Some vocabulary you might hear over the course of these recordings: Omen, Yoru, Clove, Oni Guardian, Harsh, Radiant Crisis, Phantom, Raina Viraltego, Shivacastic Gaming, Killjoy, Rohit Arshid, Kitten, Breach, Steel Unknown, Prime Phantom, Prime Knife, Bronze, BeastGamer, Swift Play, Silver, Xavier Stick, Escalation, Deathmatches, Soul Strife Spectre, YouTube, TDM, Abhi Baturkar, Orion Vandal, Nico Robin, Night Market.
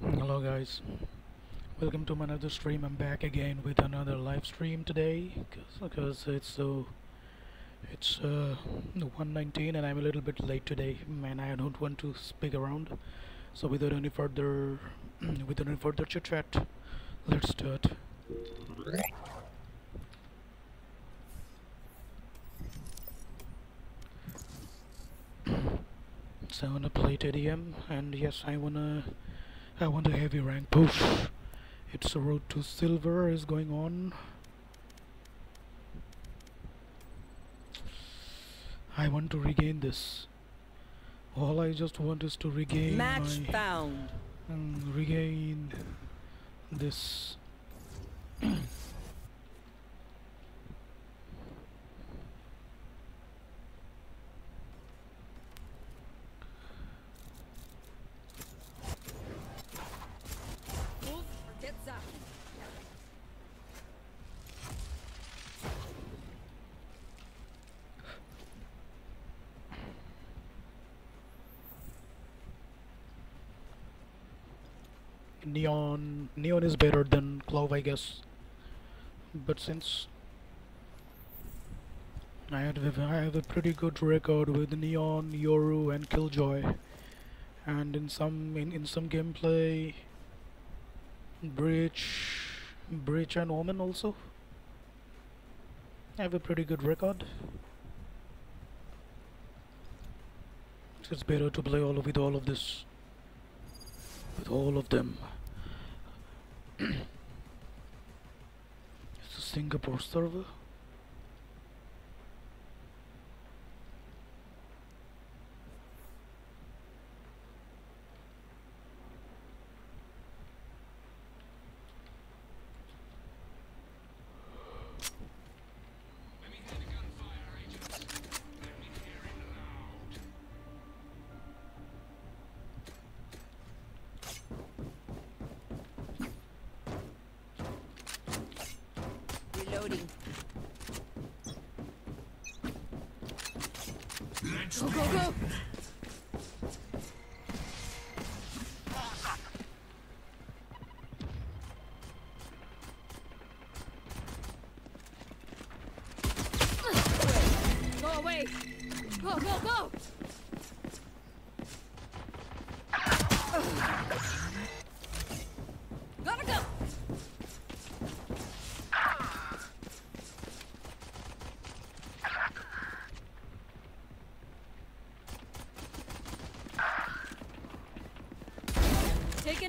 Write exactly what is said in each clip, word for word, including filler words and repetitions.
Hello guys, welcome to another stream. I'm back again with another live stream today because it's so uh, it's uh, one nineteen and I'm a little bit late today and I don't want to speak around. So without any further without any further chit chat, let's start. So I wanna play T D M, and yes, I wanna I want a heavy rank push. It's a road to silver is going on. I want to regain this. All I just want is to regain match my found. Um, regain this. Neon, Neon is better than Clove, I guess. But since I have, I have a pretty good record with Neon, Yoru, and Killjoy, and in some in, in some gameplay, Breach, Breach and Omen also. I have a pretty good record. So it's better to play all with all of this, with all of them. It's a Singapore server.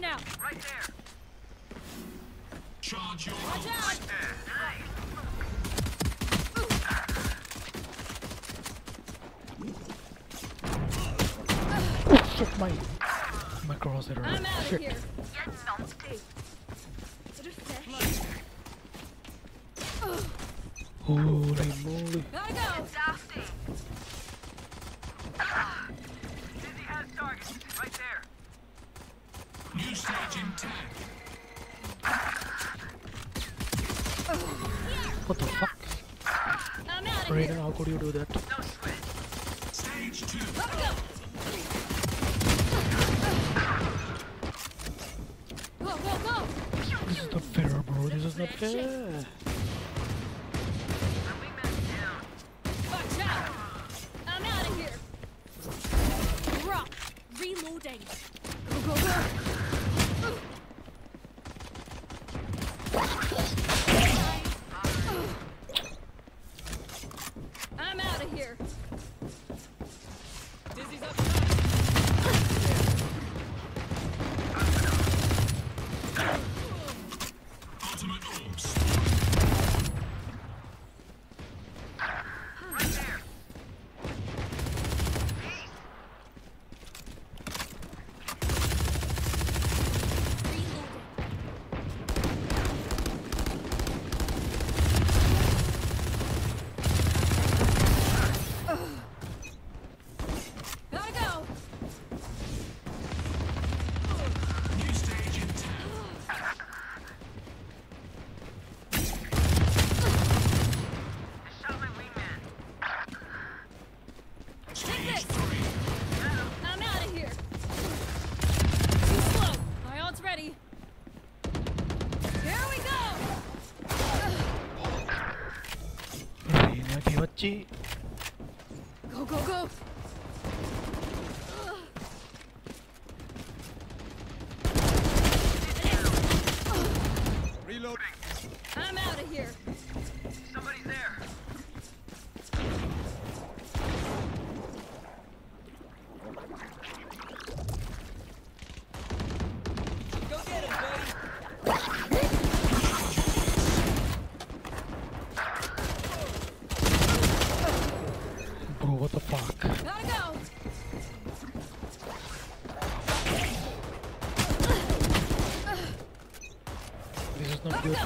Out. Right there. Charge your watch out. Right there. Nice. Oh shit, my my cross hit her. I'm out shit. Of here. Holy moly. Gotta go. What the fuck? Raina, how could you do that? Stage two. Go, go, go. This is not fair, bro. This is not fair. Watch out! I'm out of here. Rock. Reloading. Go, go, go. Machi. Go, go, go. Reloading. I'm out of here. Somebody's there. Go get him, buddy. Bro, what the fuck? Gotta go. This is not good.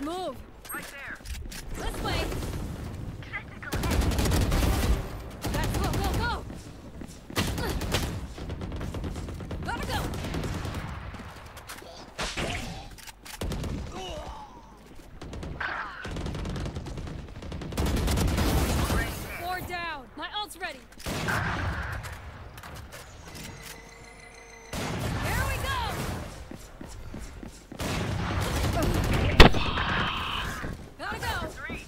Move! Right there! This way! Tactical hit! Back, go, go, go! Gotta go! Four down! My ult's ready! There we go! Gotta go! Three.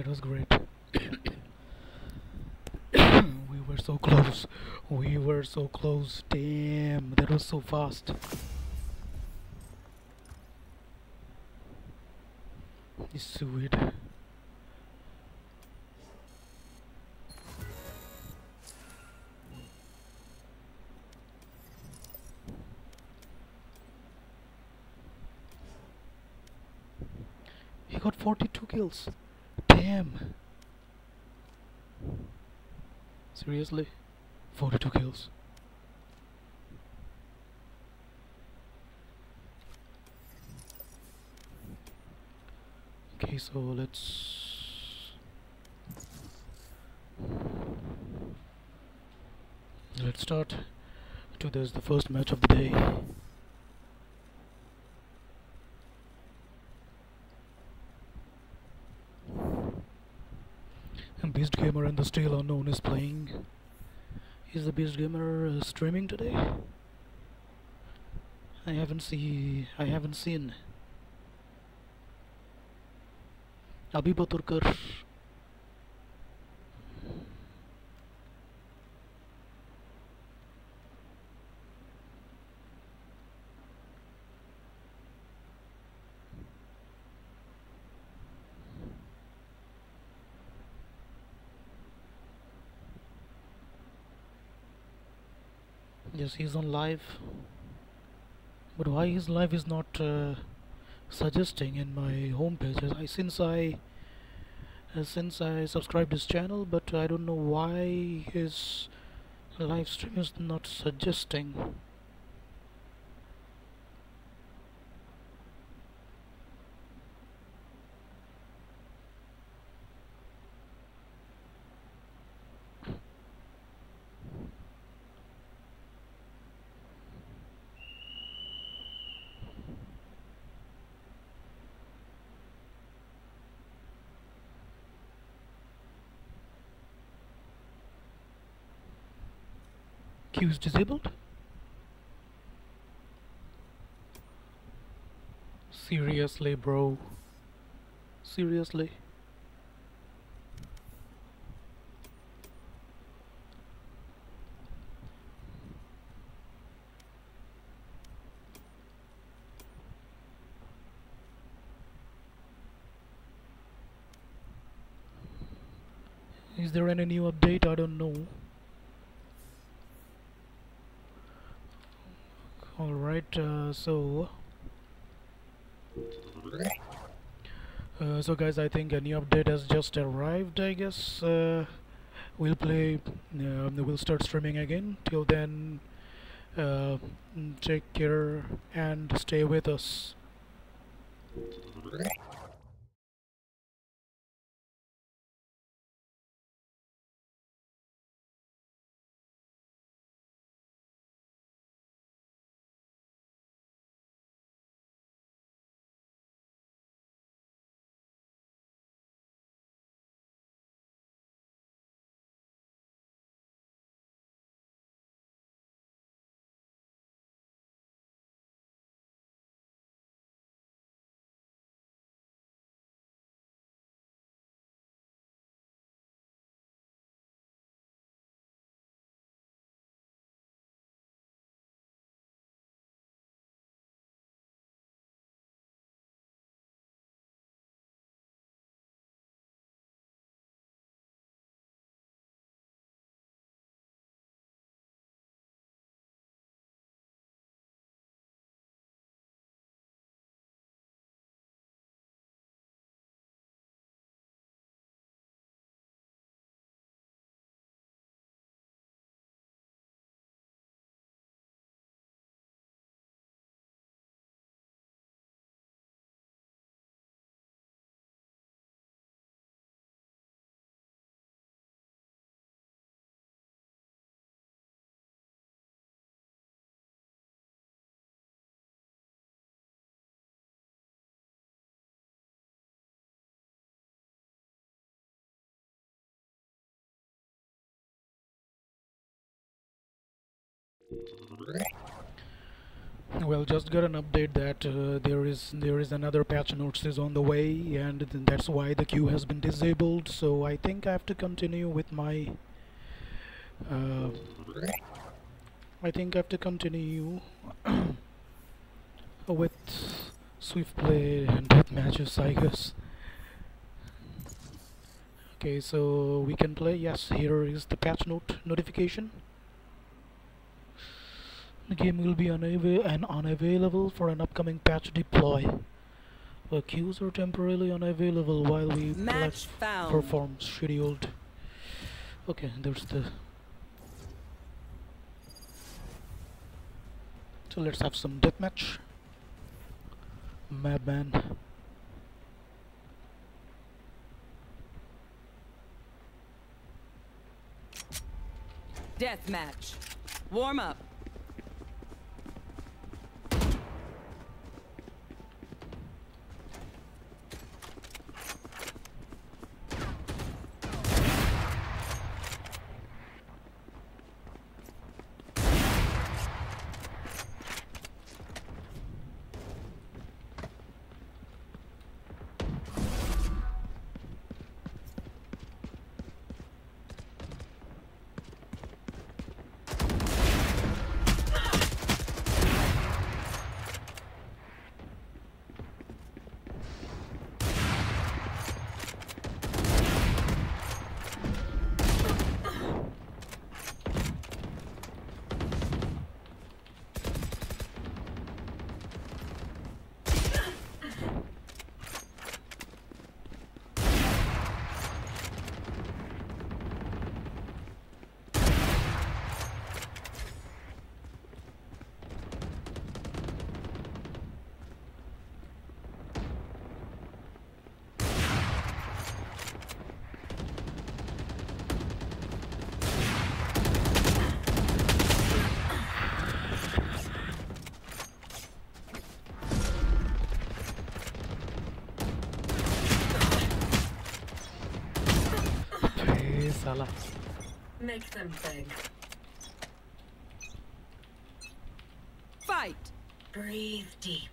That was great. We were so close. We were so close. Damn, that was so fast. This is so weird. He got forty-two kills. Damn. Seriously? forty-two kills. Okay, so let's let's start to this the first match of the day. And BeastGamer and the Steel Unknown is playing. Is the BeastGamer uh, streaming today? I haven't see I haven't seen. Abhi Baturkar. Yes, he's on live. But why his live is not uh, suggesting in my homepage? I since I uh, since I subscribed his channel, but I don't know why his live stream is not suggesting. Q is disabled? Seriously, bro. Seriously. Is there any new update? I don't know. Alright, uh, so uh, so guys, I think a new update has just arrived, I guess. Uh, we'll play, uh, we'll start streaming again. Till then, uh, take care and stay with us. Well, just got an update that uh, there is there is another patch notes is on the way, and th that's why the queue has been disabled. So I think I have to continue with my. Uh, I think I have to continue with Swift Play and Deathmatches, I guess. Okay, so we can play. Yes, here is the patch note notification. The game will be unava and unavailable for an upcoming patch deploy. Our queues are temporarily unavailable while we perform scheduled. Okay, there's the. So let's have some deathmatch. Madman. Deathmatch. Warm up. Make them think. Fight. Breathe deep.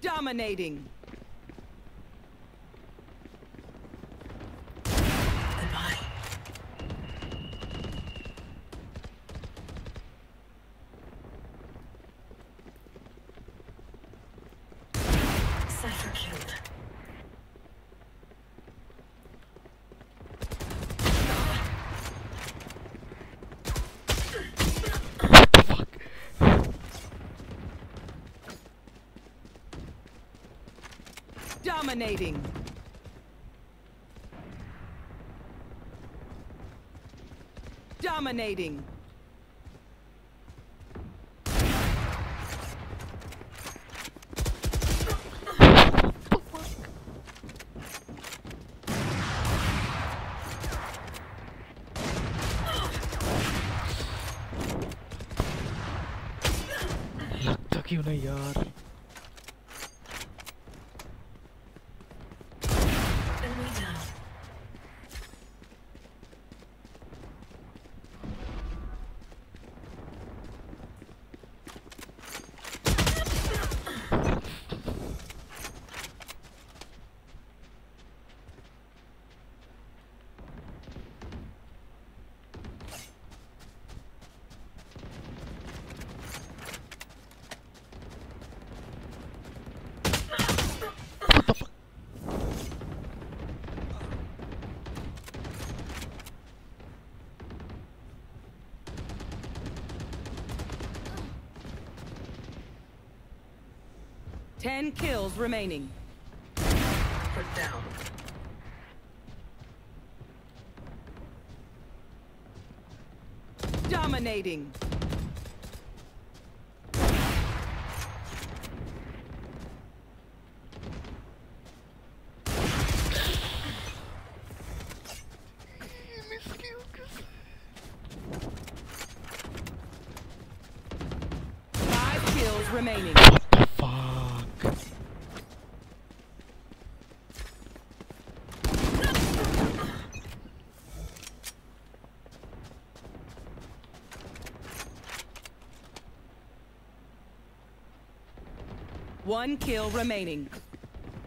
Dominating. Goodbye. Cypher killed. Dominating. Dominating. क्यों नहीं यार Ten kills remaining. Put down. Dominating. Five kills remaining. One kill remaining. Oh,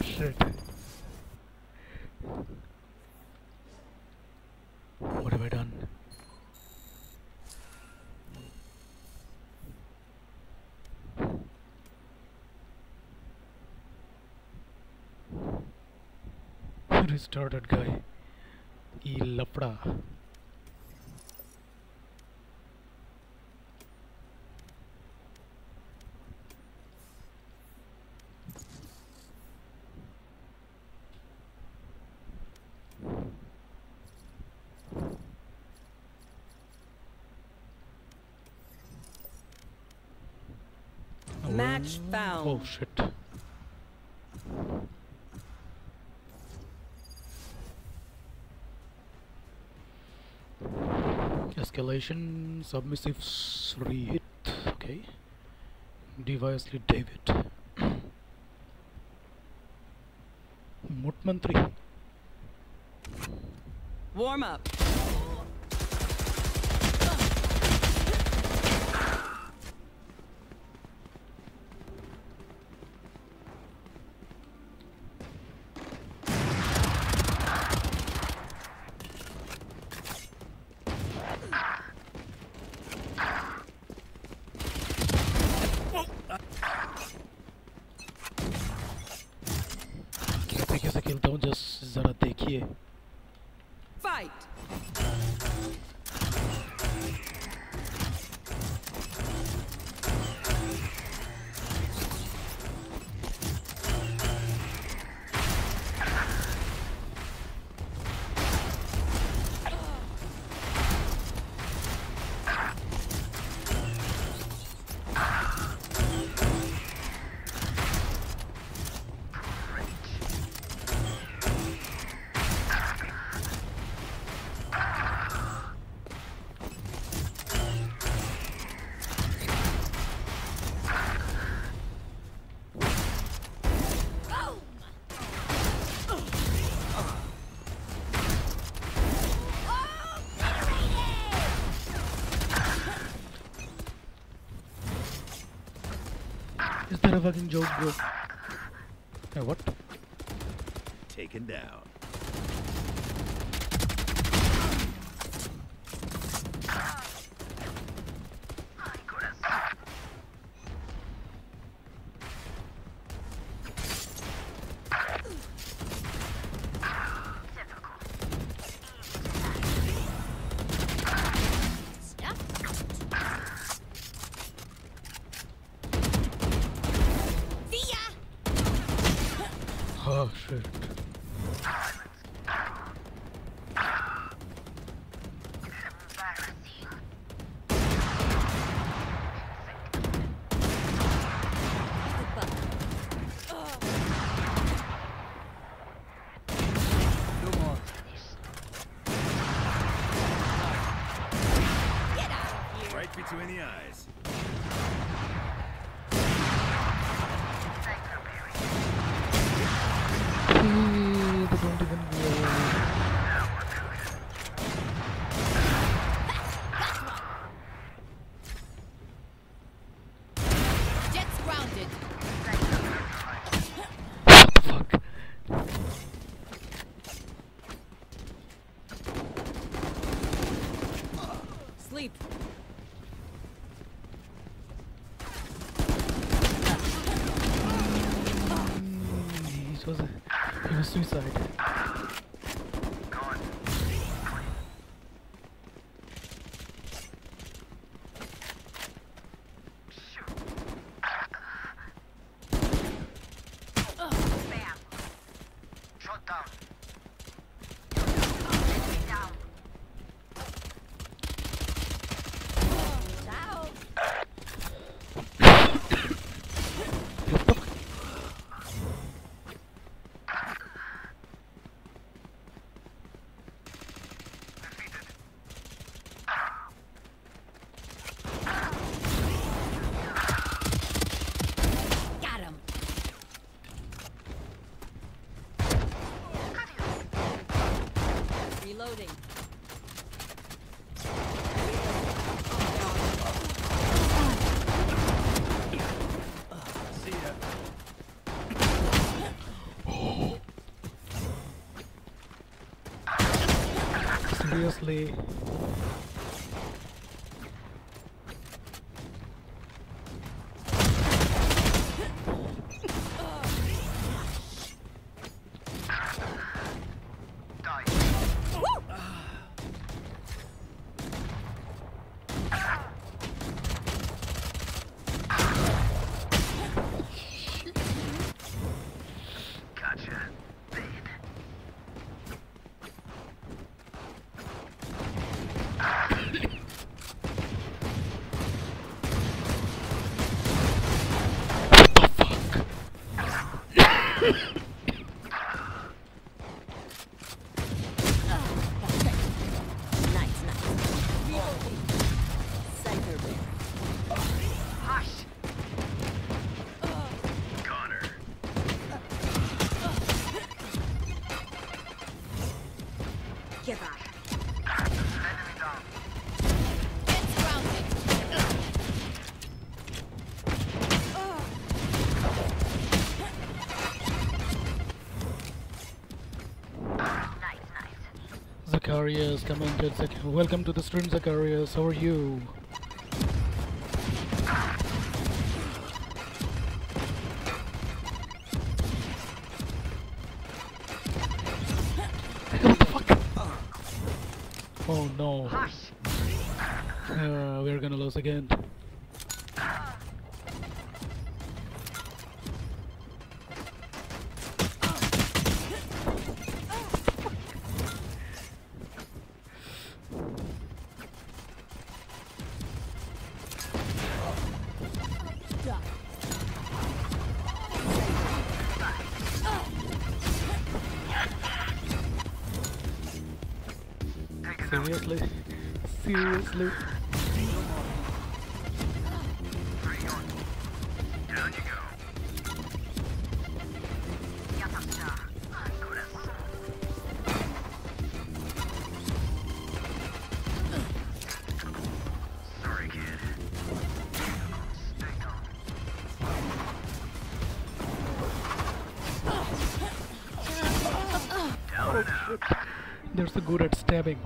shit. What have I done? Restarted guy. E lapda. Match found. Oh shit. Escalation, submissives, re-hit, okay. Deviously David. Mutmantri. Warm up. A fucking joke, bro. Hey, what? Taken down. sleep. Mm, it was a, it was suicide. Seriously. Zacharias commented, welcome to the stream Zacharias, how are you? What the fuck? Oh no. Uh, we're gonna lose again. Seriously? Seriously? They're so good at stabbing.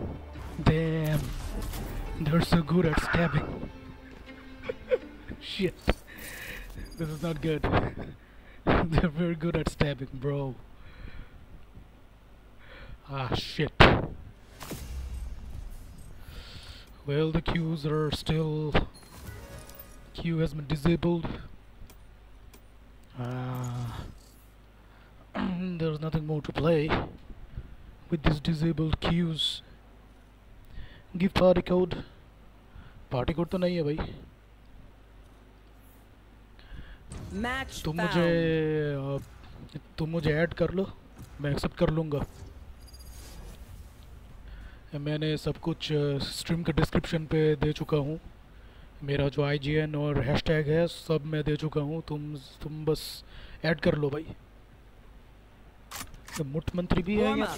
Damn. They're so good at stabbing. Shit. This is not good. They're very good at stabbing, bro. Ah, shit. Well, the queues are still... Queue has been disabled. Ah. There's nothing more to play with these disabled queues. Give party code. Party code तो नहीं है भाई. Match तुम मुझे तुम मुझे add कर लो, मैं एक्सेप्ट कर लूँगा. मैंने सब कुछ स्ट्रीम के डिस्क्रिप्शन पे दे चुका हूँ. मेरा जो आईजीएन और हैशटैग है सब मैं दे चुका हूँ. तुम तुम बस ऐड कर लो भाई. मुठ मंत्री भी है या?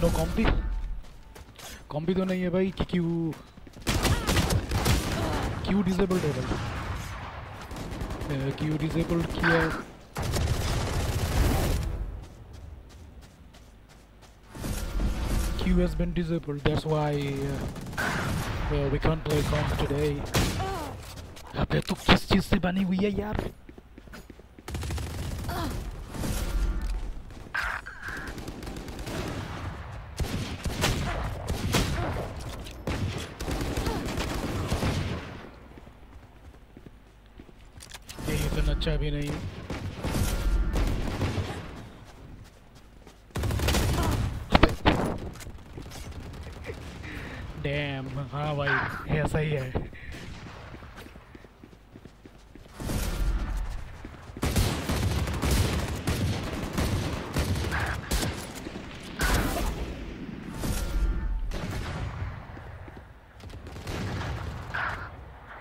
नो कॉम्बी कॉम्बी तो नहीं है भाई कि क्यू क्यू डिसेबल्ड है भाई. मैंने क्यू डिसेबल किया। Q has been disabled, that's why uh, well, we can't play comms today. अबे तो किस चीज़ से बनी हुई है यार? ये इतना अच्छा भी नहीं है। हाँ भाई ऐसा ही है।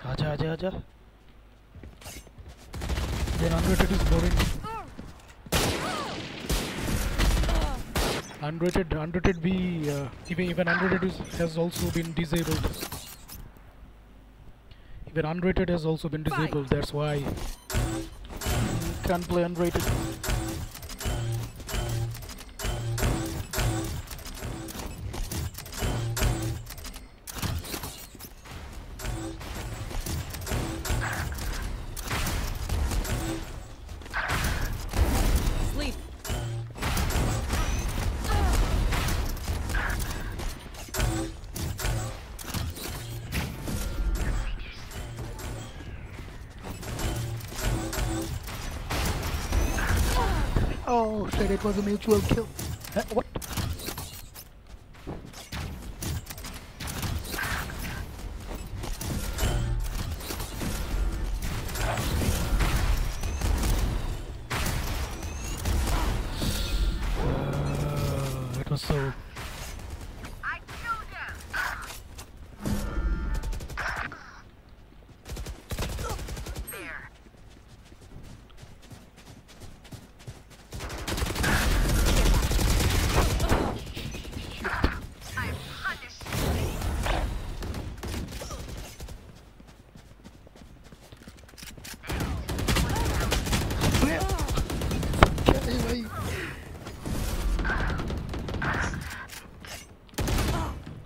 आजा आजा आजा then unrated is boring. Unrated, unrated B, uh, even, even unrated is, has also been disabled. Even unrated has also been disabled, that's why can't play unrated. It was a mutual kill. Huh? What? Uh, it was so. I killed him. There.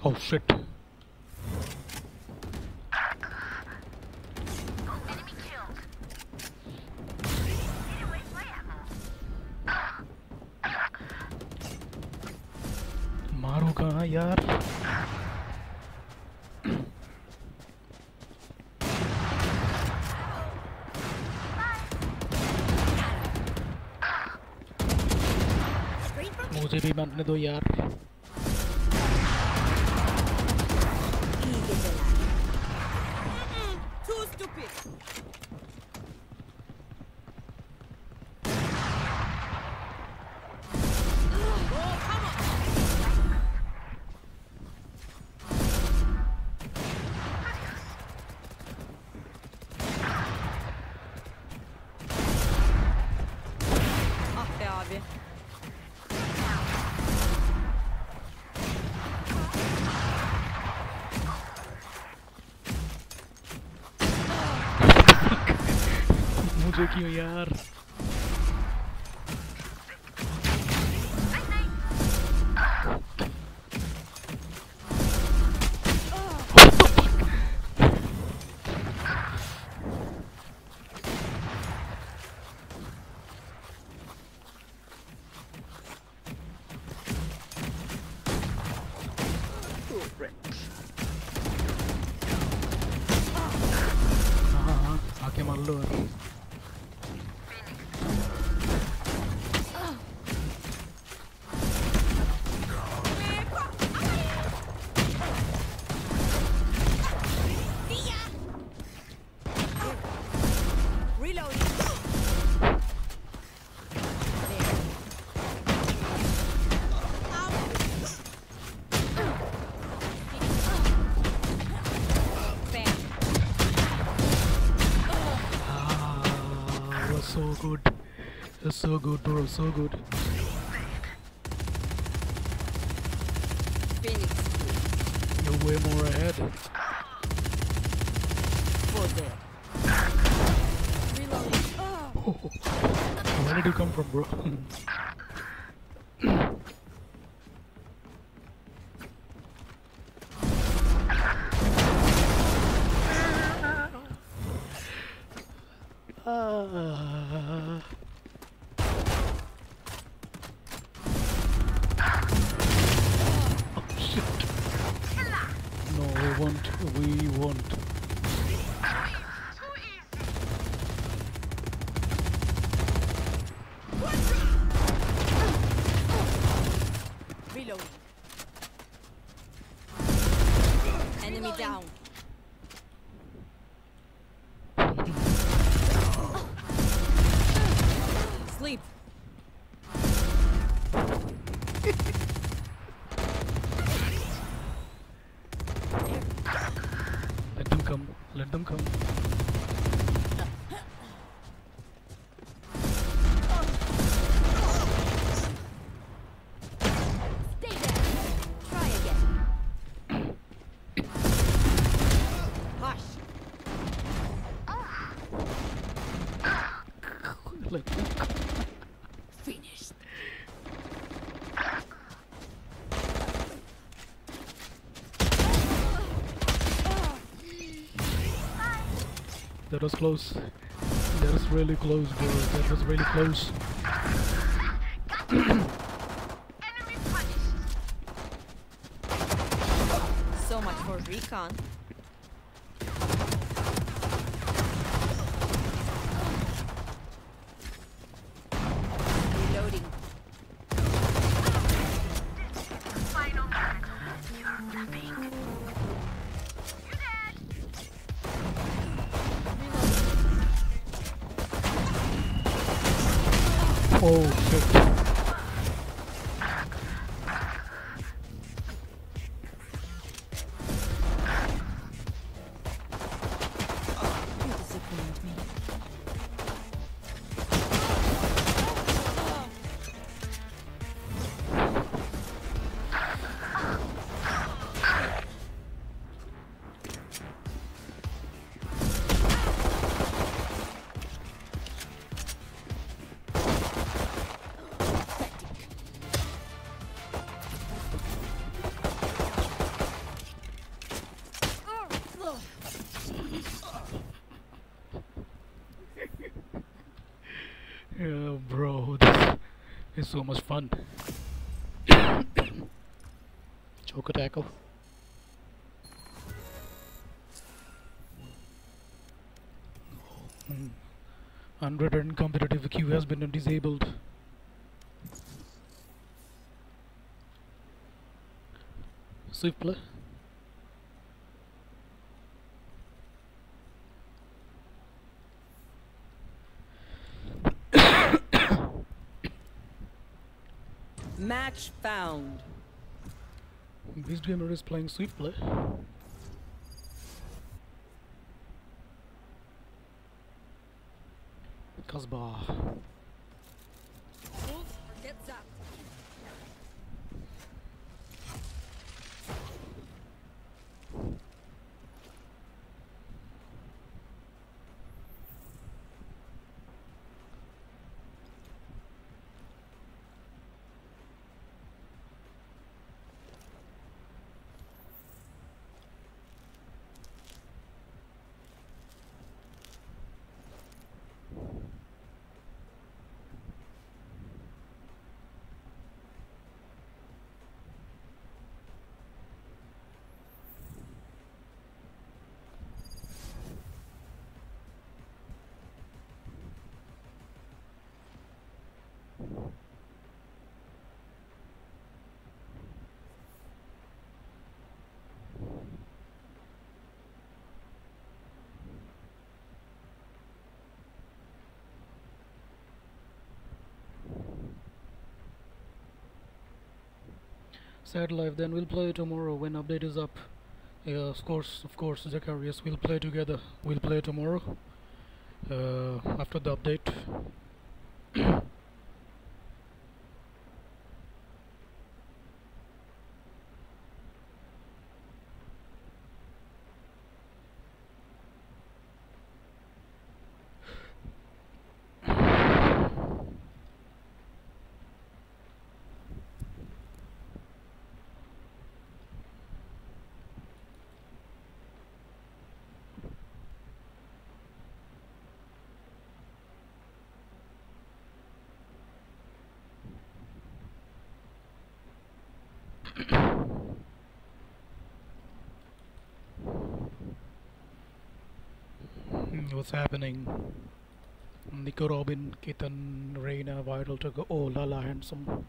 Oh shit. Enemy killed. मारू कहाँ यार? मुझे भी मारने दो यार। क्यों यार so good bro, so good. Phoenix. You're way more ahead. For there. Reloading. Where did you come from, bro? uh... Oh shit. No, we won't, we won't. That was close. That was really close, bro. That was really close. Enemy punished. So much for recon. Reloading. Final battle. You're nothing. Oh shit. Oh, you disappoint me. So much fun. Choker tackle. Mm. Unreturn competitive queue has been disabled. Swift Play. Match found. BeastGamer is playing Swift Play. Kasbah. Sad life, then we'll play tomorrow when update is up. Yeah, of course, of course, Zacharias, we'll play together. We'll play tomorrow uh, after the update. What's happening? Nico Robin, Kitten, Raina, Viraltego. Oh, Lala, handsome.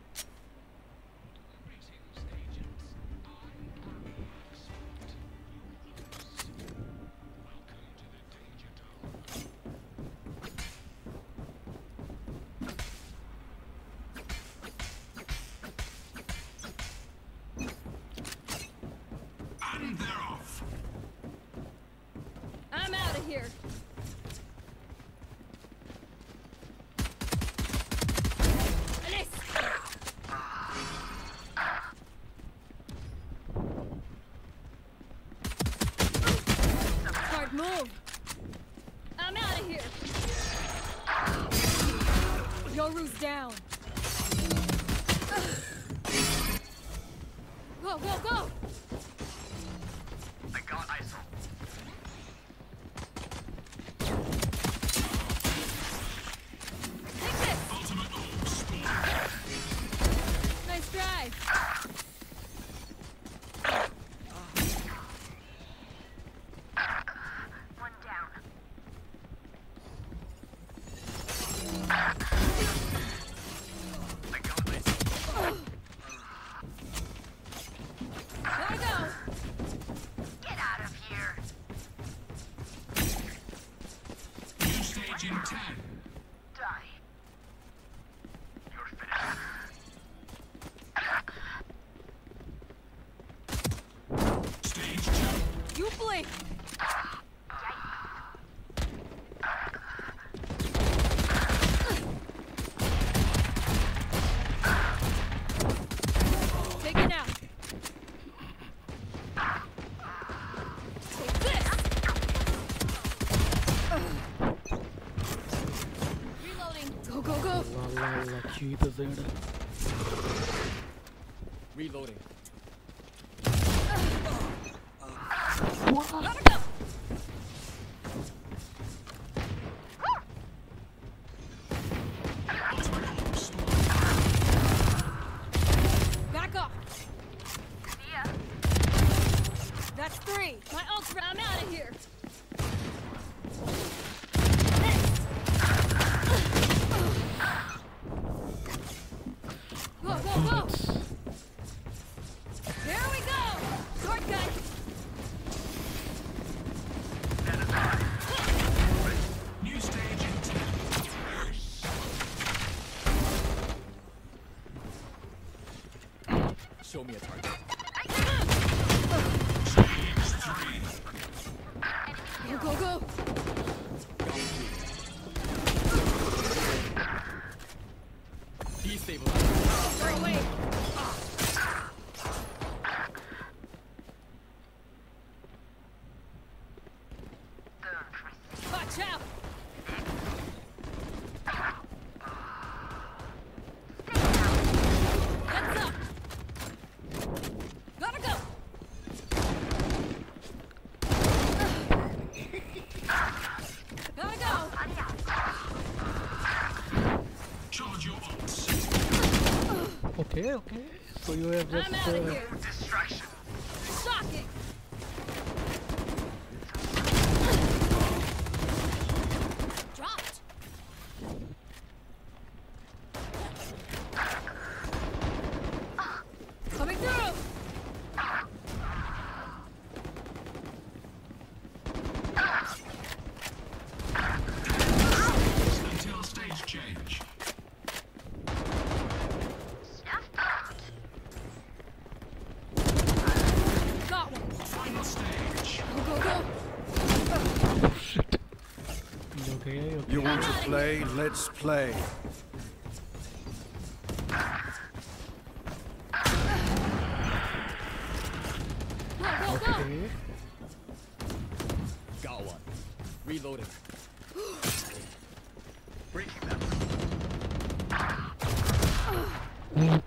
Move! I'm out of here! Yoru's down! Go, go, go! I got I S O. Take this! Ultimate old nice drive! Reloading. Back up. Yeah. That's three. My ult's right. I'm out of here. Okay, okay. So you have just. I'm out of here. Distraction. Shocking. Dropped. Coming through. Until stage change. You want to play? Let's play. Okay. Got one. Reloading. Breaking them.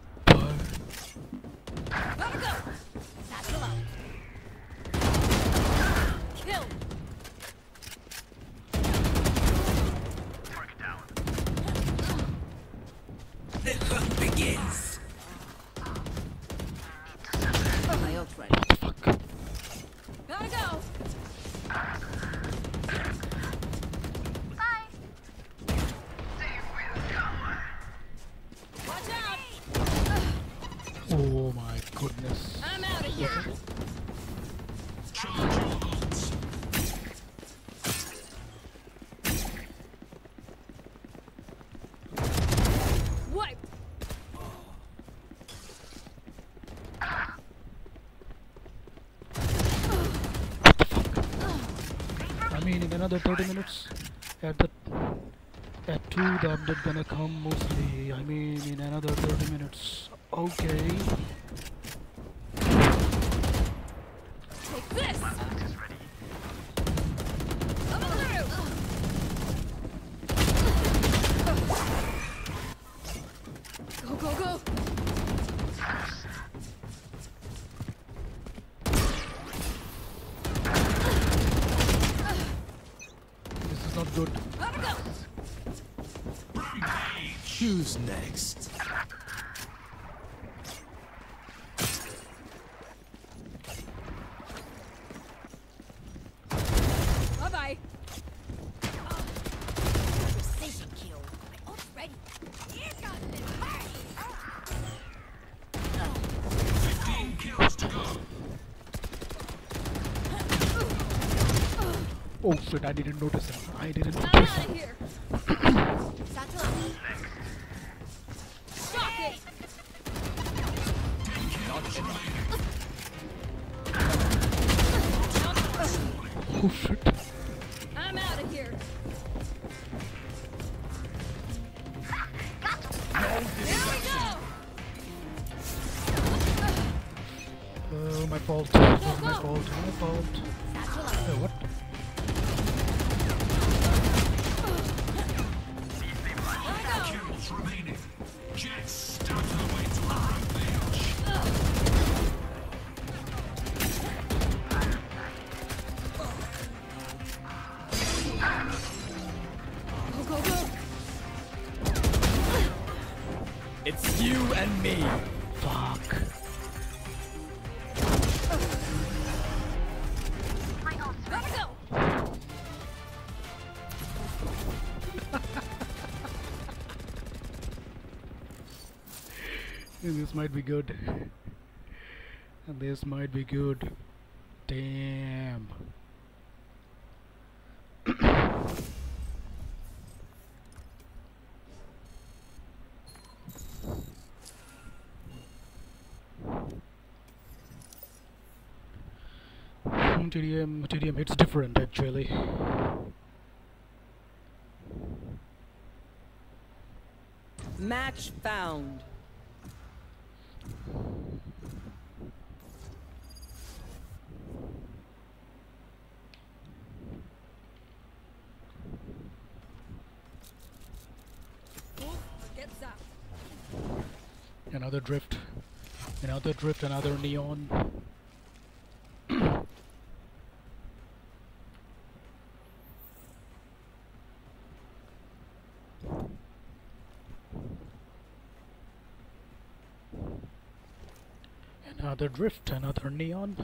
begins. Oh, my ult right. Fuck. Gotta go. Bye. They will come. Watch out. Oh my goodness. I'm out of here. thirty minutes at the at two the update gonna come mostly. I mean in another thirty minutes. Okay. Take this. Go go go. Good. Who's next? Bye bye. Oh. Precision kill. I'm already. He's got this party. Fifteen kills to go. Oh shit, I didn't notice him. I didn't notice I'm out of here. Stop it. Oh shit. I'm out of here. There we go. Uh, my fault. Go, go. My fault. My fault. Uh, what? Remaining. Jets, stop the way to our revenge. Go, go, go. It's you and me. Fuck. My ult's ready. Gotta go. This might be good. This might be good. Damn. T D M, T D M, it's different actually. Match found. Another drift, another drift, another neon. Another drift, another neon.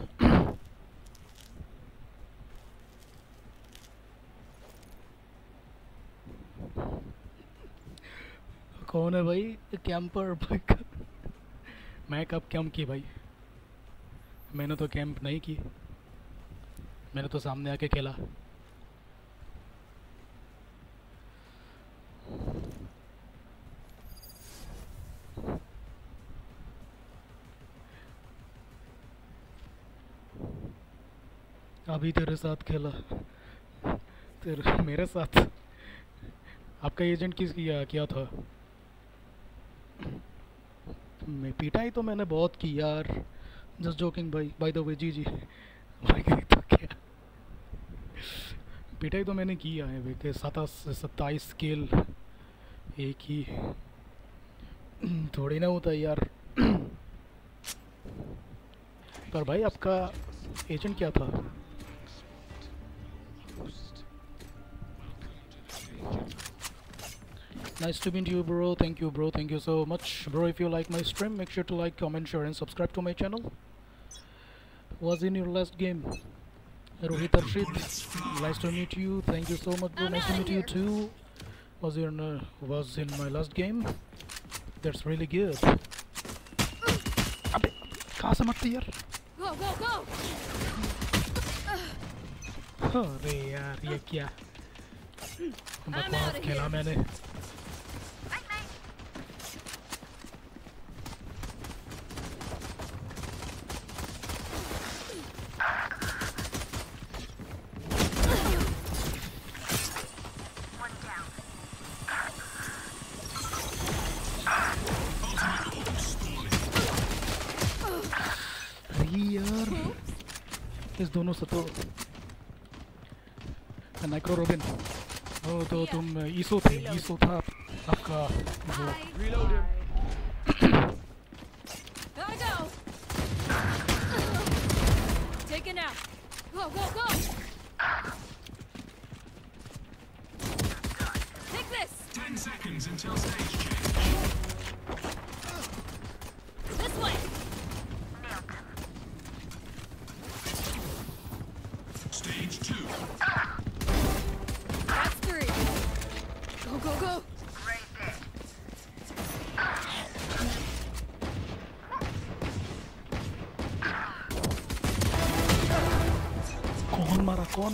कौन है भाई camper भाई का मैं कब camp की भाई मैंने तो कैंप नहीं की मैंने तो सामने आके खेला अभी तेरे साथ खेला तेरे मेरे साथ आपका एजेंट किस किया क्या था मैं पीटाई तो मैंने बहुत की यार जस्ट जोकिंग भाई by the way G G भाई तो क्या पीटाई तो मैंने किया है बेटे सत्ताईस स्केल एक ही थोड़ी ना होता यार पर भाई आपका एजेंट क्या था Nice to meet you, bro. Thank you, bro. Thank you so much, bro. If you like my stream, make sure to like, comment, share, and subscribe to my channel. Was in your last game, Rohit Arshid. Nice to meet you. Thank you so much, bro. Nice to meet you too. Was in uh, was in my last game. That's really good. Abhi, कहाँ से मरती यार? Go go go. अरे यार ये क्या? बकवास खेला मैंने. इस दोनों से तो नाइको रोबिन ओ तो तुम ईसो थे ईसो था आपका कौन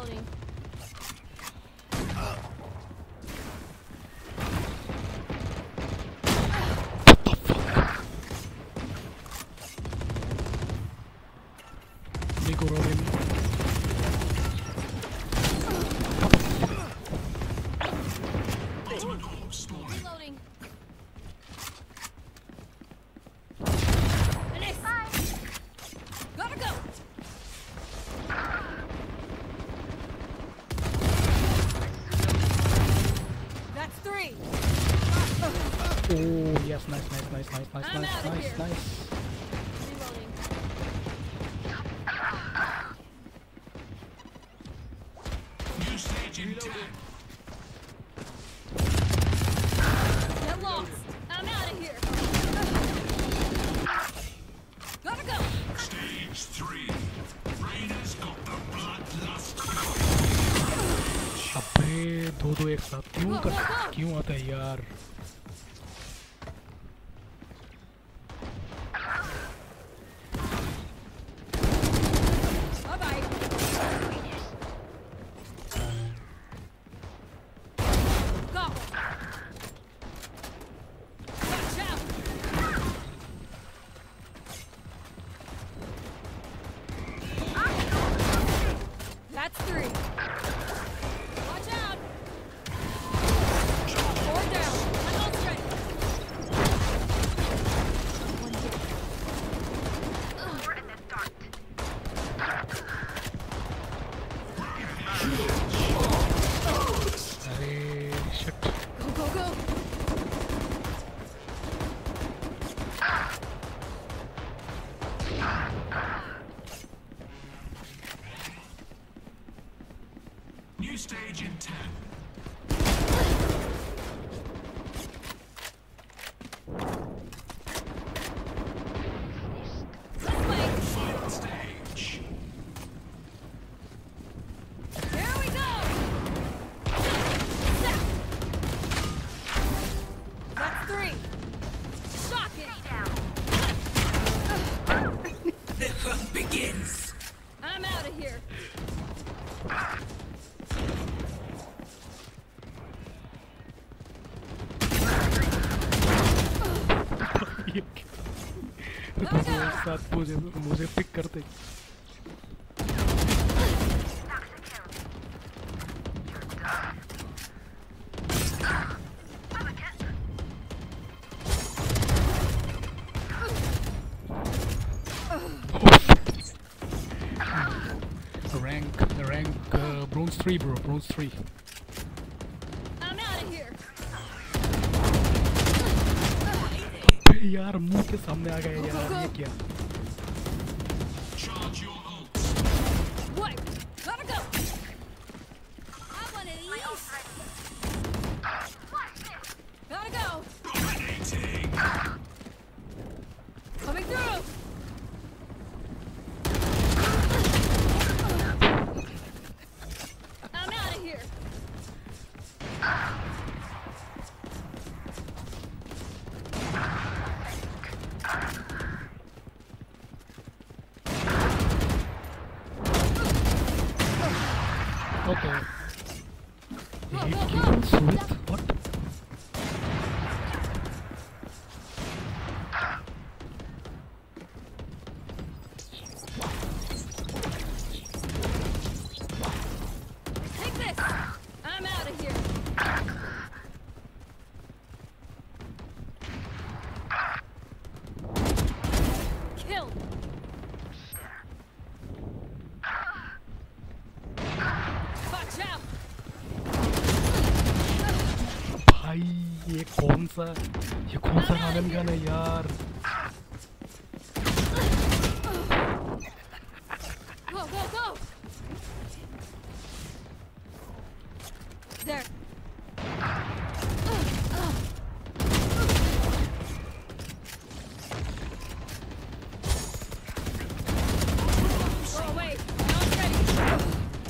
यार निको रोबिन क्यों आता है यार मुझे मुझे पिक करते rank rank uh, bronze three bro bronze three I'm out of here यार मुंह के सामने आ गए यार ये क्या Charge your ult. What? Gotta go. How Okay. He kills with what? ये कौन सा गाना गाना यार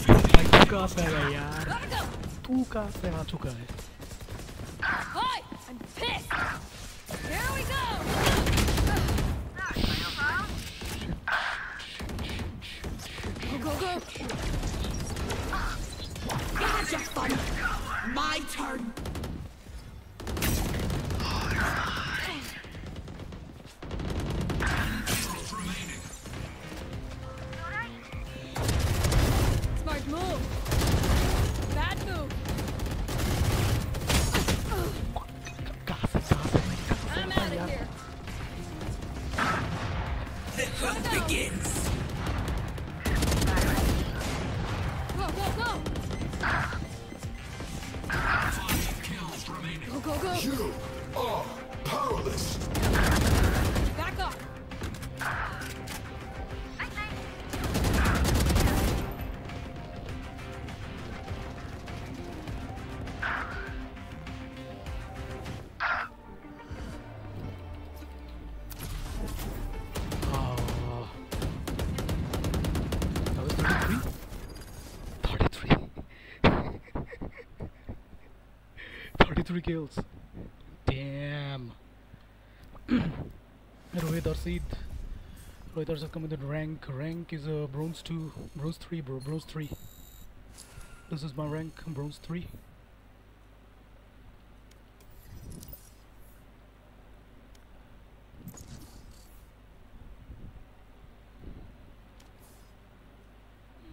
तू कहाँ पे है यार तू कहाँ पे आ चुका है three kills. Damn. Rohit Arshid. Rohit Arshid coming with rank. Rank is a uh, bronze two, bronze three, bro, bronze three. This is my rank, bronze three.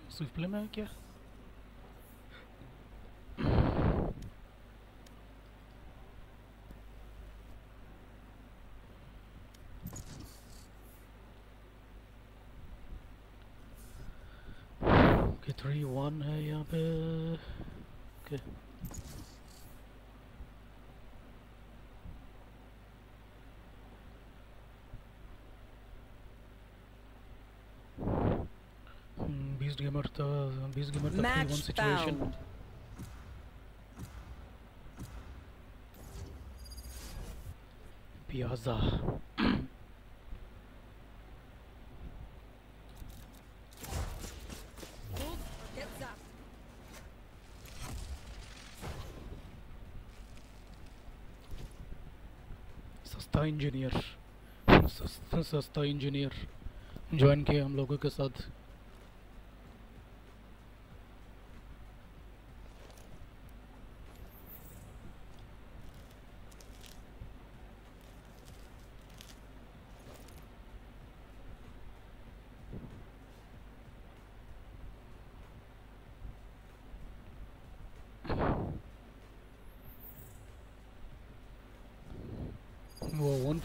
Swift Play में क्या? three one है यहाँ पे okay. hmm, BeastGamer था BeastGamer था three one situation found. Piazza engineer सस्ता सस्ता engineer join किया हम लोगों के साथ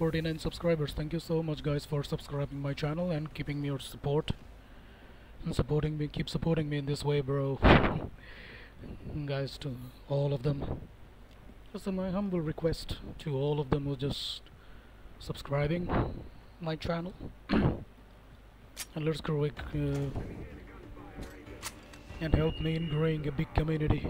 forty-nine subscribers. Thank you so much guys for subscribing my channel and keeping me your support and supporting me keep supporting me in this way bro. Guys, to all of them, just my humble request to all of them who just subscribing my channel and let's grow it uh, and help me in growing a big community.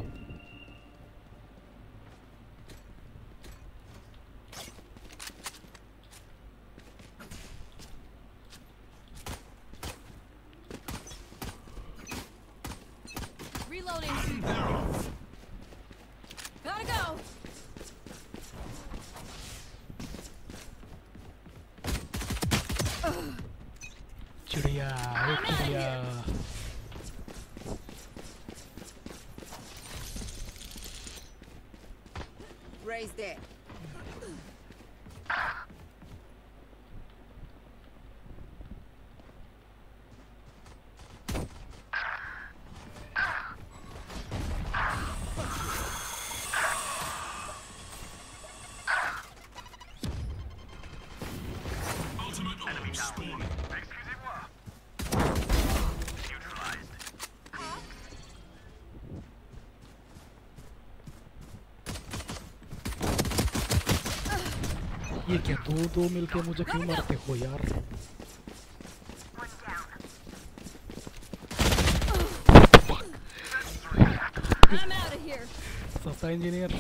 Ray's dead. क्या दो दो मिलके मुझे क्यों मारते हो यार सस्ता इंजीनियर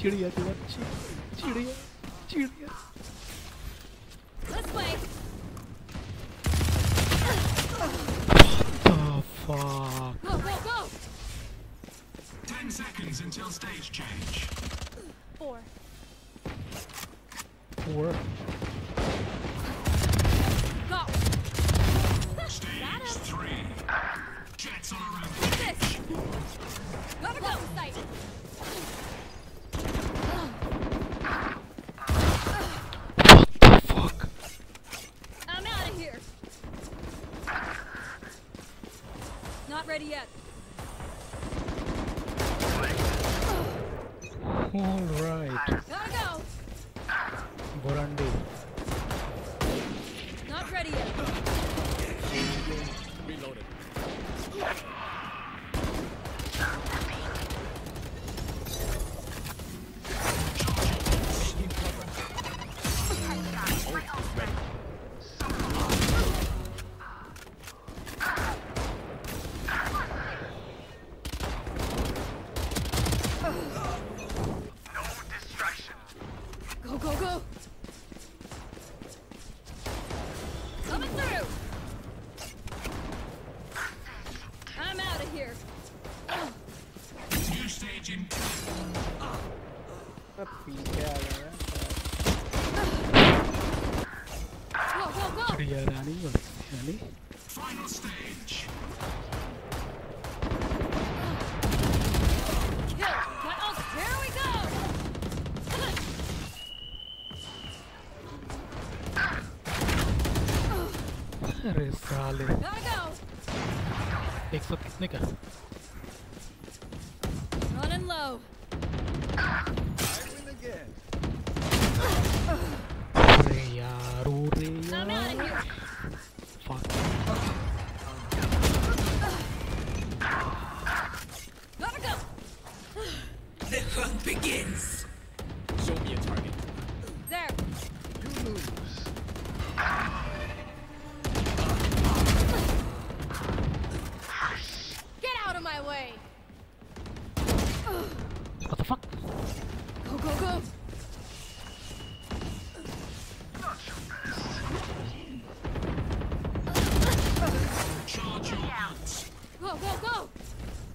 चिड़िया के बच्चे चिड़िया चिड़िया Let's play. What the fuck? Go go go. Ten seconds until stage change. Four. Four. Go. Stage three. Jets on a rampage. Gotta go. Sight.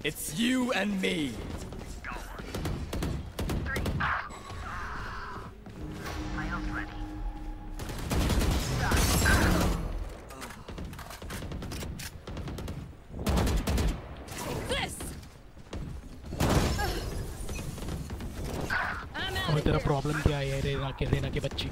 It's you and me. और तेरा प्रॉब्लम क्या है रेना के रेना के बच्ची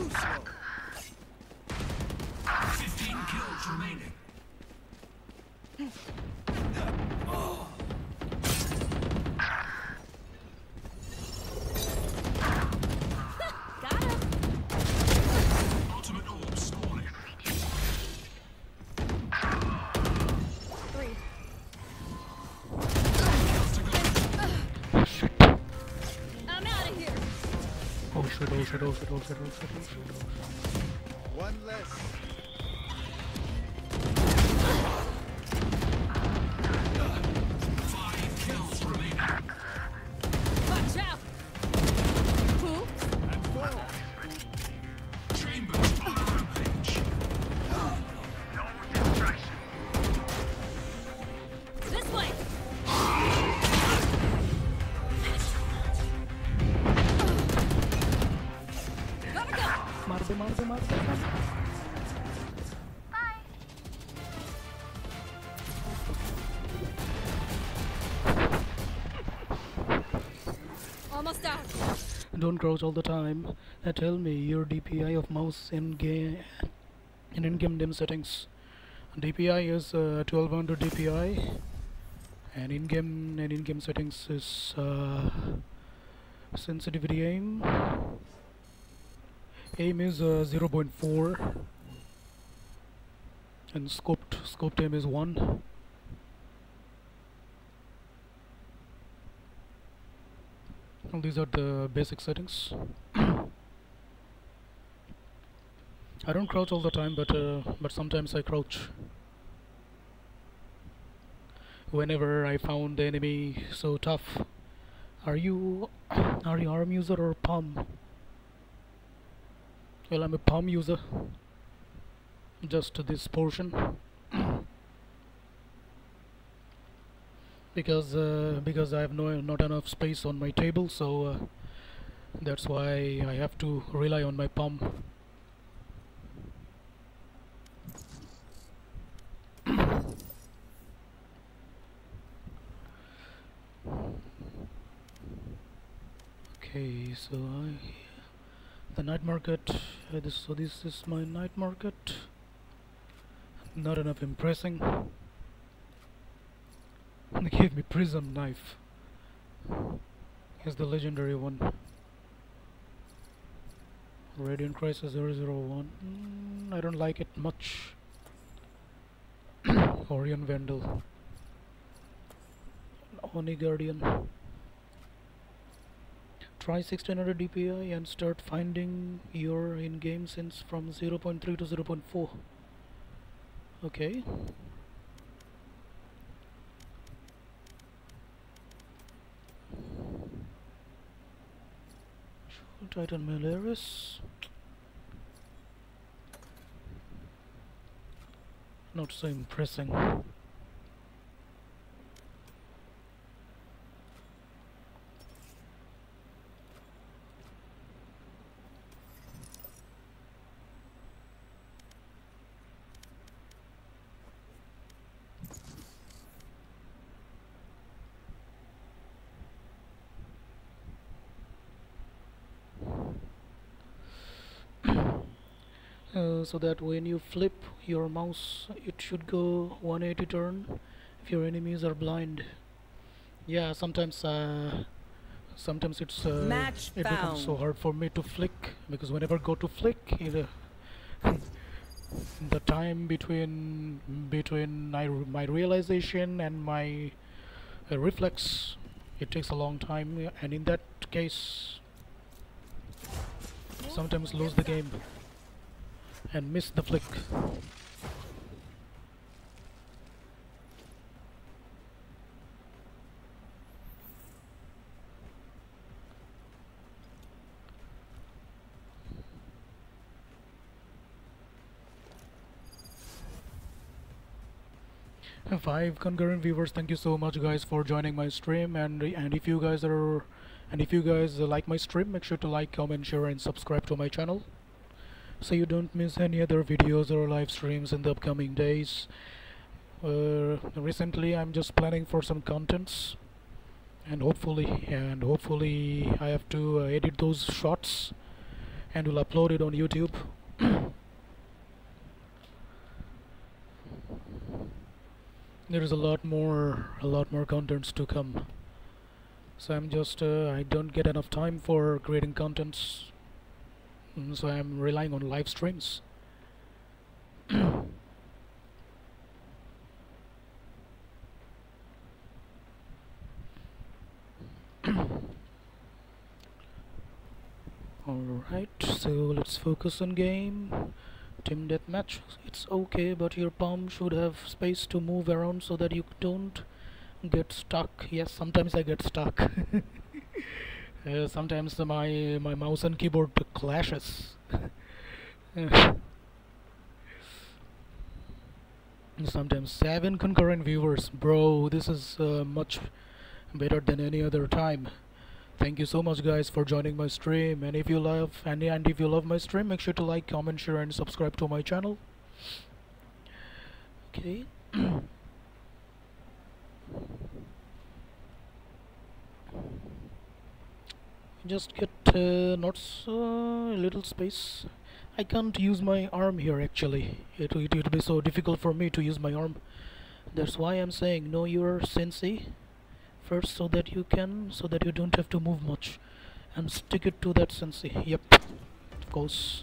Too slow. Fifteen kills remaining. Oh. Got him. Ultimate orb spawning. Three. I'm out of here. Oh shit! Oh shit! Oh shit! Oh shit! Oh shit! One less. Don't crouch all the time. Uh, tell me your D P I of mouse in game in in-game dim settings. D P I is uh, twelve hundred D P I, and in-game and in-game settings is uh, sensitivity aim. Aim is uh, zero point four, and scoped scoped aim is one. These are the basic settings. I don't crouch all the time, but uh, but sometimes I crouch. Whenever I found the enemy so tough. Are you are you arm user or palm? Well, I'm a palm user. Just this portion. Because uh, because I have no not enough space on my table, so uh, that's why I have to rely on my palm. Okay, so I, the night market. Uh, this, so this is my night market. Not enough impressing. They gave me prism knife. Here's the legendary one. Radiant Crisis zero zero one. Mm, I don't like it much. Orion Vandal. Oni Guardian. Try sixteen hundred D P I and start finding your in-game since from zero point three to zero point four. Okay. Titan Male not so impressing. So that when you flip your mouse, it should go one eighty turn if your enemies are blind. Yeah, sometimes uh, sometimes it's uh, Match it found. Becomes so hard for me to flick, because whenever I go to flick, it, uh, the time between between my, my realization and my uh, reflex, it takes a long time, and in that case sometimes lose the game and miss the flick. Five concurrent viewers, thank you so much guys for joining my stream, and and if you guys are and if you guys like my stream, make sure to like, comment, share and subscribe to my channel, so you don't miss any other videos or live streams in the upcoming days. Uh, recently I'm just planning for some contents, and hopefully and hopefully I have to uh, edit those shots and we'll upload it on YouTube. There's a lot more a lot more contents to come, so I'm just uh, I don't get enough time for creating contents, mm, so I'm relying on live streams. Alright, so let's focus on game. Team deathmatch, it's okay, but your palm should have space to move around so that you don't get stuck. Yes, sometimes I get stuck. uh, sometimes uh, my, my mouse and keyboard clashes. Sometimes seven concurrent viewers. Bro, this is uh, much better than any other time. Thank you so much guys for joining my stream, and if you love and, and if you love my stream, make sure to like, comment, share and subscribe to my channel. Okay. Just get uh, not so little space. I can't use my arm here actually. It it would be so difficult for me to use my arm. That's why I'm saying know your sensei first, so that you can, so that you don't have to move much, and stick it to that sensei. Yep, of course.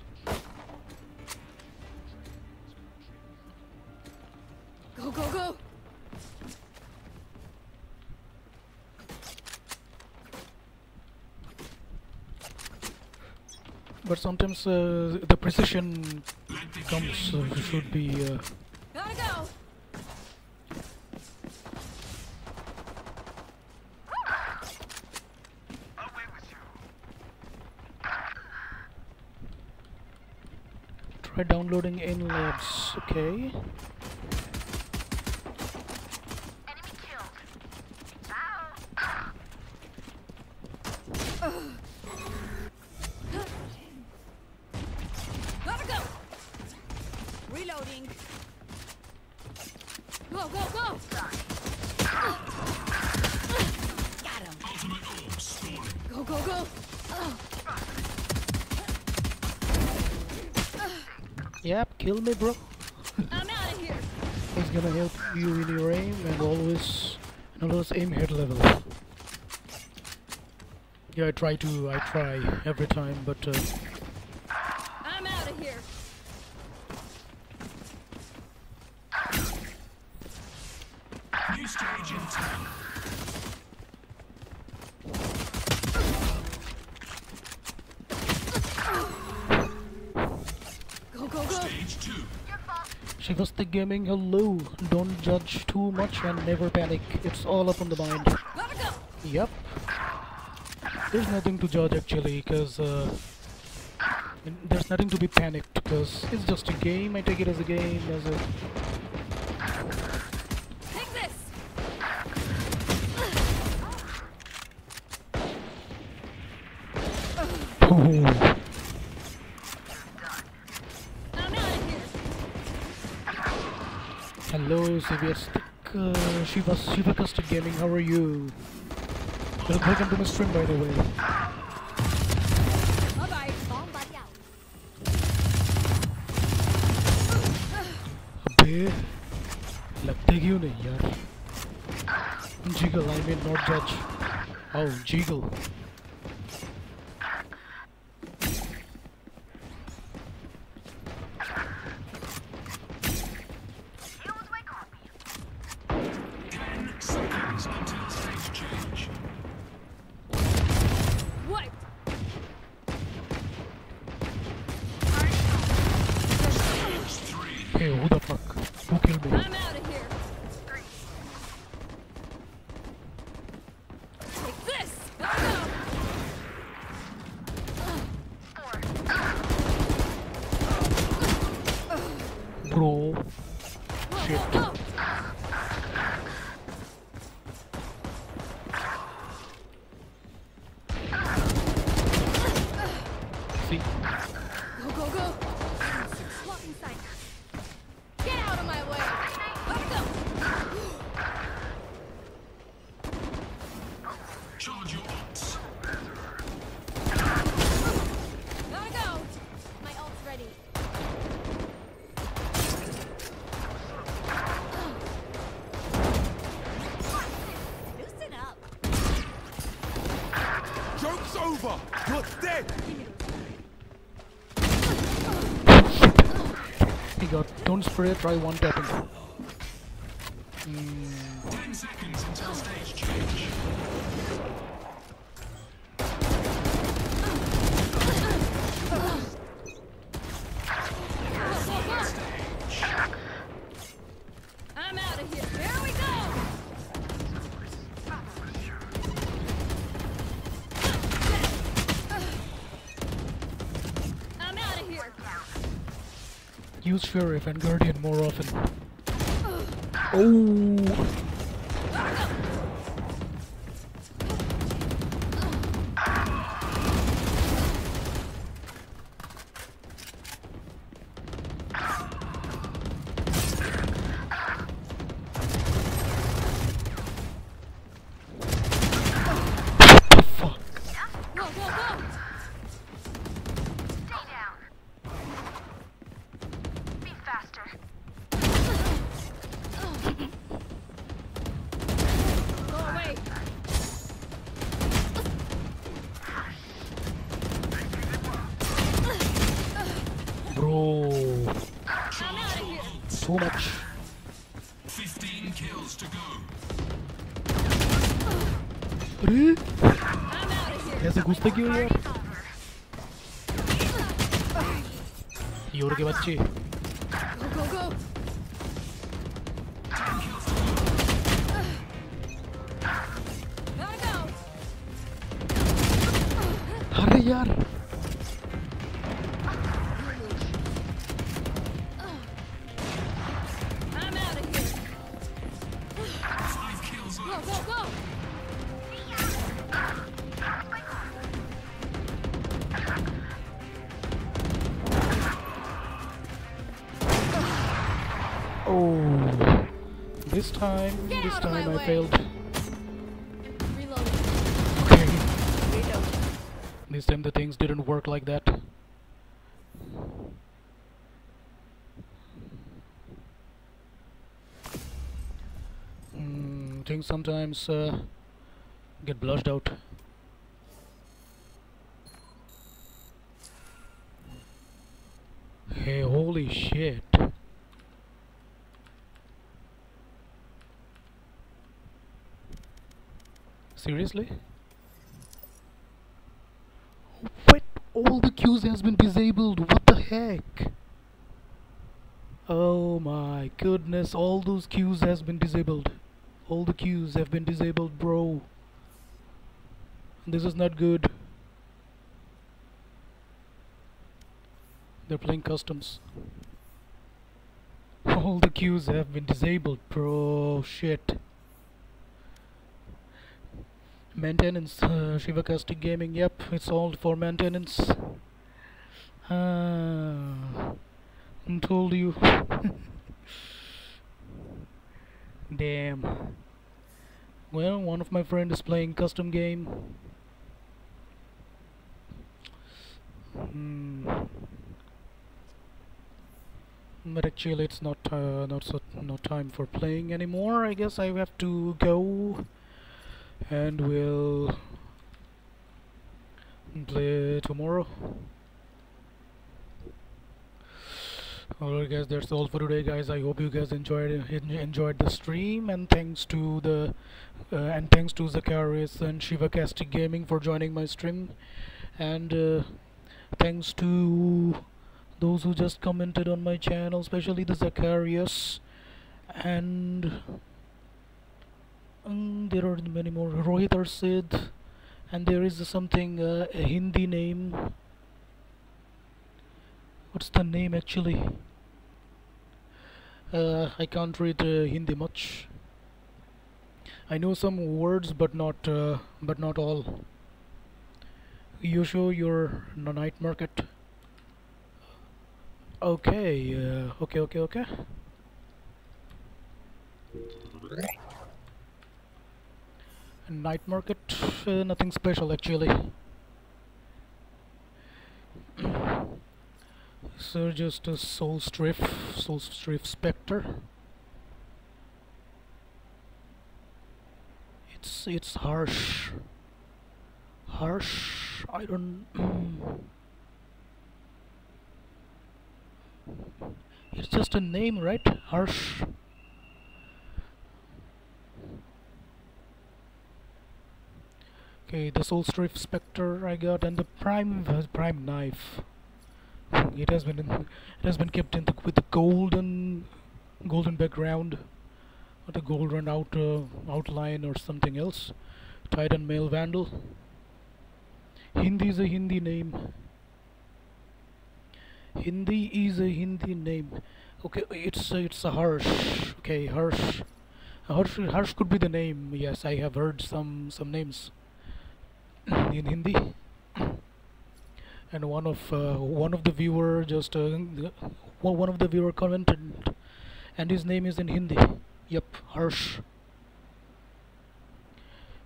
Go go go! But sometimes uh, the precision comes uh, should be. Uh, Gotta go. Downloading in labs, okay. Kill me, bro. I'm out of here. It's gonna help you in your aim, and always, and always aim head level. Yeah, I try to, I try every time, but. Uh, I'm out of here. New stage in town. Shivacastic Gaming, hello. Don't judge too much and never panic. It's all up on the mind. Yep. There's nothing to judge actually, because uh, there's nothing to be panicked, because it's just a game. I take it as a game, as a. Take this. Oh. Hello, Xavier Stick, uh, Shiva, Shivacastic Gaming, how are you? Well, welcome to my stream, by the way. Abhi, lagte kyun nahi yaar? Jiggle, I may not judge. Oh, jiggle. Charge your ops. Gotta go. He got, don't spray, try one tapping. Mm. Ten seconds until stage change. I'm out of here. Here we go. I'm out of here. Use Fury and Guardian more often. Oh. Yoru ke bachche. Go go go. Gotta go. Arre yaar. I'm out of here. Five kills. Go go go. This time, Get this time I way. failed. Reload. Okay. Reload. This time the things didn't work like that. Mm, things sometimes uh, get blushed out. Hey, holy shit. Seriously? What? All the queues has been disabled, what the heck? Oh my goodness, all those queues has been disabled. All the queues have been disabled, bro. This is not good. They're playing customs. All the queues have been disabled, bro, shit. Maintenance, uh, Shivacastic Gaming, yep, it's all for maintenance. Ah, I told you. Damn. Well, one of my friend is playing custom game. Mm. But actually, it's not uh, not so not time for playing anymore. I guess I have to go. And we'll play tomorrow. Alright guys, that's all for today guys. I hope you guys enjoyed enjoyed the stream, and thanks to the uh, and thanks to Zacharias and Shivacastic Gaming for joining my stream, and uh, thanks to those who just commented on my channel, especially the Zacharias and Mm, there are many more. Rohit Arshid, and there is uh, something uh, a Hindi name. What's the name actually? Uh, I can't read uh, Hindi much. I know some words, but not uh, but not all. You show your night market. Okay. Uh, okay. Okay. Okay. Night market, uh, nothing special actually. So just a Soul Strife, Soul Strife Spectre. It's it's Harsh. Harsh. I don't. It's just a name, right? Harsh. Okay, the Soul Strife Spectre I got, and the Prime Prime Knife. It has been in, it has been kept in the, with the golden golden background, or the golden out uh, outline or something else. Titan Male Vandal. Hindi is a Hindi name. Hindi is a Hindi name. Okay, it's uh, it's a Harsh. Okay, Harsh. Harsh. Harsh could be the name. Yes, I have heard some some names in Hindi. And one of uh, one of the viewer just uh, one of the viewer commented, and his name is in Hindi. Yep, Harsh.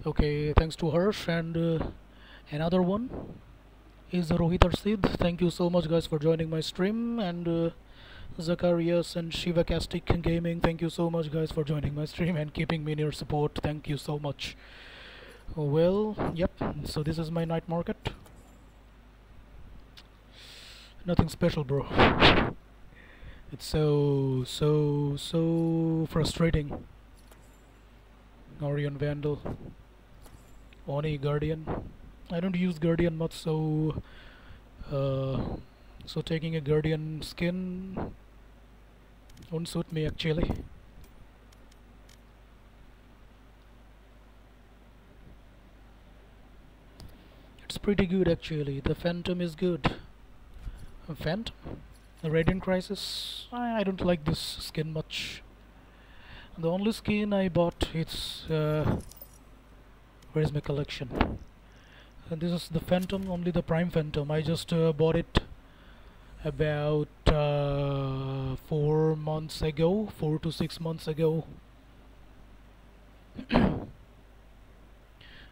Okay, thanks to Harsh. And uh, another one is Rohit Arshid. Thank you so much, guys, for joining my stream. And uh, Zacharias and Shivacastic Gaming, thank you so much, guys, for joining my stream and keeping me in your support. Thank you so much. Well, yep, so this is my night market. Nothing special, bro. It's so, so, so frustrating. Orion Vandal. Oni Guardian. I don't use Guardian much, so... Uh, so taking a Guardian skin won't suit me, actually. It's pretty good, actually. The Phantom is good. Phantom, the Radiant Crisis. I, I don't like this skin much. The only skin I bought, it's uh, where's my collection? And this is the Phantom, only the Prime Phantom. I just uh, bought it about uh, four months ago, four to six months ago.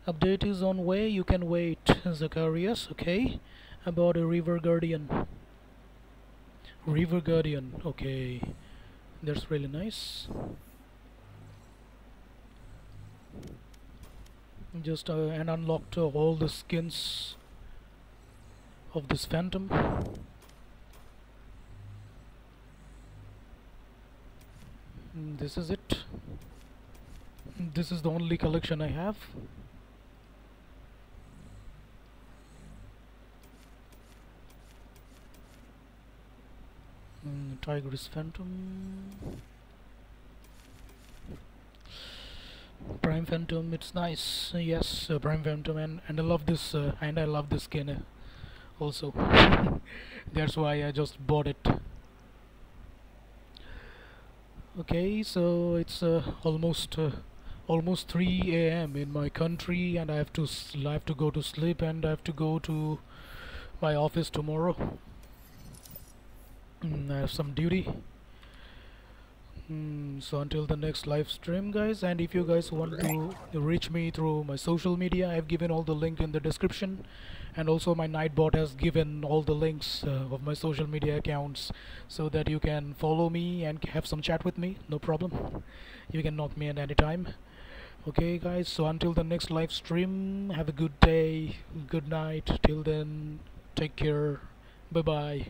Update is on way. You can wait, Zacharias. Okay, about a River Guardian. River Guardian, okay, that's really nice. Just uh, and unlocked uh, all the skins of this Phantom. Mm, this is it. This is the only collection I have. Mm, Tigress Phantom. Prime Phantom, it's nice. Yes, uh, Prime Phantom, and and I love this, uh, and I love this skin uh, also. That's why I just bought it. Okay, so it's uh, almost uh, almost three A M in my country, and I have to sl I have to go to sleep, and I have to go to my office tomorrow. Mm, I have some duty. Mm, so until the next live stream, guys, and if you guys want to reach me through my social media, I have given all the link in the description, and also my Nightbot has given all the links uh, of my social media accounts, so that you can follow me and have some chat with me, no problem. You can knock me at any time. Okay, guys, so until the next live stream, have a good day, good night. Till then, take care, bye bye.